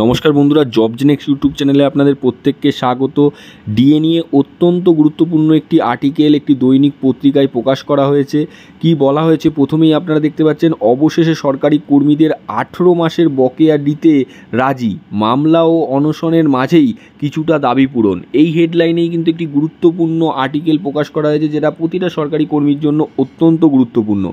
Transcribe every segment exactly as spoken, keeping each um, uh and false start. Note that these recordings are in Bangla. নমস্কার বন্ধুরা, জব জিনেক্স ইউটিউব চ্যানেলে আপনাদের প্রত্যেককে স্বাগত। ডিএ নিয়ে অত্যন্ত গুরুত্বপূর্ণ একটি আর্টিকেল একটি দৈনিক পত্রিকায় প্রকাশ করা হয়েছে। কি বলা হয়েছে প্রথমেই আপনারা দেখতে পাচ্ছেন, অবশেষে সরকারি কর্মীদের আঠেরো মাসের বকেয়া দিতে রাজি, মামলা ও অনশনের মাঝেই কিছুটা দাবি পূরণ। এই হেডলাইনেই কিন্তু একটি গুরুত্বপূর্ণ আর্টিকেল প্রকাশ করা হয়েছে, যেটা প্রতিটা সরকারি কর্মীর জন্য অত্যন্ত গুরুত্বপূর্ণ।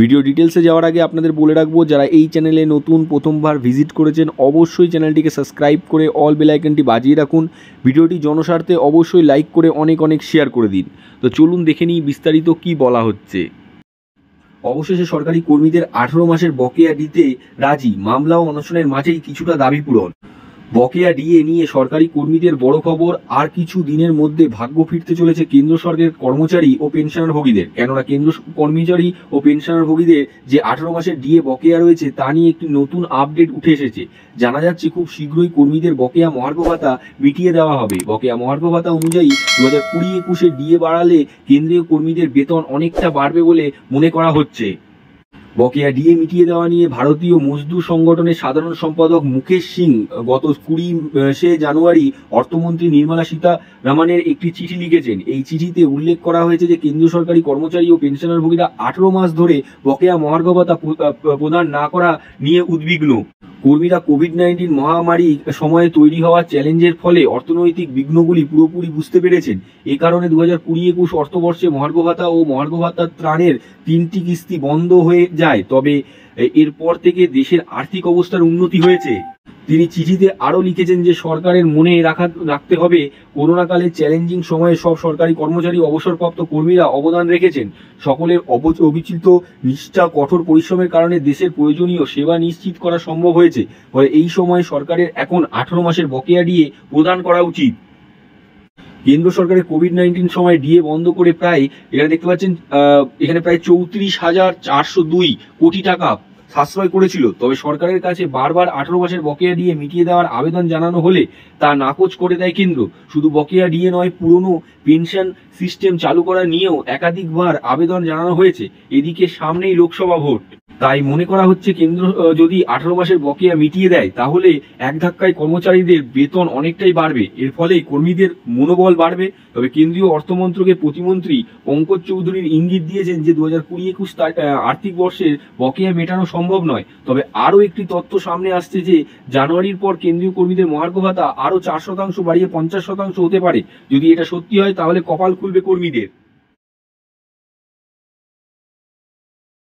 ভিডিও ডিটেলসে যাওয়ার আগে আপনাদের বলে রাখবো, যারা এই চ্যানেলে নতুন প্রথমবার ভিজিট করেছেন অবশ্যই চ্যানেলটিকে সাবস্ক্রাইব করে অল বেল আইকনটি বাজিয়ে রাখুন। ভিডিওটি জনস্বার্থে অবশ্যই লাইক করে অনেক অনেক শেয়ার করে দিন। তো চলুন দেখে নিই বিস্তারিত কি বলা হচ্ছে। অবশেষে সরকারি কর্মীদের আঠেরো মাসের বকেয়া দিতে রাজি, মামলা ও অনশনের মাঝেই কিছুটা দাবি পূরণ। বকেয়া ডিএ নিয়ে সরকারি কর্মীদের বড় খবর। আর কিছু দিনের মধ্যে ভাগ্য ফিরতে চলেছে কেন্দ্র সরকারের কর্মচারী ও পেনশনারভোগীদের। কেননা কেন্দ্র কর্মচারী ও পেনশনারভোগীদের যে আঠারো মাসের ডিএ বকেয়া রয়েছে তা নিয়ে একটি নতুন আপডেট উঠে এসেছে। জানা যাচ্ছে খুব শীঘ্রই কর্মীদের বকেয়া মহার্ঘ ভাতা মিটিয়ে দেওয়া হবে। বকেয়া মহার্ঘ ভাতা অনুযায়ী দু হাজার কুড়ি একুশে ডিএ বাড়ালে কেন্দ্রীয় কর্মীদের বেতন অনেকটা বাড়বে বলে মনে করা হচ্ছে। বকেয়া ডিএ মিটিয়ে দেওয়া নিয়ে ভারতীয় মজদুর সংগঠনের সাধারণ সম্পাদক মুকেশ সিং গত কুড়িশে জানুয়ারি অর্থমন্ত্রী নির্মলা সীতারামনের একটি চিঠি লিখেছেন। এই চিঠিতে উল্লেখ করা হয়েছে যে কেন্দ্রীয় সরকারি কর্মচারী ও পেনশনারভোগীরা আঠারো মাস ধরে বকেয়া মহার্ঘ ভাতা প্রদান না করা নিয়ে উদ্বিগ্ন। কর্মীরা কোভিড নাইন্টিন মহামারী সময়ে তৈরি হওয়া চ্যালেঞ্জের ফলে অর্থনৈতিক বিঘ্নগুলি পুরোপুরি বুঝতে পেরেছেন। এ কারণে দু হাজার কুড়ি একুশ অর্থবর্ষে মহার্ঘ ভাতা ও মহার্ঘ ভাতা ত্রাণের তিনটি কিস্তি বন্ধ হয়ে যায়। তবে এরপর থেকে দেশের আর্থিক অবস্থার উন্নতি হয়েছে। তিনি চিঠিতে আরও লিখেছেন যে সরকারের মনে রাখা রাখতে হবে করোনাকালে চ্যালেঞ্জিং সময়ে সব সরকারি কর্মচারী অবসরপ্রাপ্ত কর্মীরা অবদান রেখেছেন। সকলের অবিচিত নিষ্ঠা কঠোর পরিশ্রমের কারণে দেশের প্রয়োজনীয় সেবা নিশ্চিত করা সম্ভব হয়েছে। ফলে এই সময়ে সরকারের এখন আঠারো মাসের বকেয়া ডিএ প্রদান করা উচিত। কেন্দ্র সরকারের কোভিড নাইন্টিন সময় ডিএ বন্ধ করে প্রায় এখানে দেখতে পাচ্ছেন এখানে প্রায় চৌত্রিশ হাজার চারশো দুই কোটি টাকা সাশ্রয় করেছিল। তবে সরকারের কাছে বারবার আঠারো মাসের বকেয়া ডিএ মিটিয়ে দেওয়ার আবেদন জানানো হলে তা নাকচ করে দেয় কেন্দ্র। শুধু বকেয়া ডিএ নয়, পুরনো পেনশন সিস্টেম চালু করা নিয়েও একাধিকবার আবেদন জানানো হয়েছে। এদিকে সামনেই লোকসভা ভোট, তাই মনে করা হচ্ছে কেন্দ্র যদি আঠারো মাসের বকেয়া মিটিয়ে দেয় তাহলে এক ধাক্কায় কর্মচারীদের বেতন অনেকটাই বাড়বে। এর ফলে কর্মীদের মনোবল বাড়বে। তবে কেন্দ্রীয় অর্থমন্ত্রকের প্রতিমন্ত্রী পঙ্কজ চৌধুরীর ইঙ্গিত দিয়েছেন যে দু হাজার কুড়ি একুশ আর্থিক বর্ষের বকেয়া মেটানো সম্ভব নয়। তবে আরও একটি তথ্য সামনে আসছে যে জানুয়ারির পর কেন্দ্রীয় কর্মীদের মহার্ঘ ভাতা আরও চার শতাংশ বাড়িয়ে পঞ্চাশ শতাংশ হতে পারে। যদি এটা সত্যি হয় তাহলে কপাল খুলবে কর্মীদের।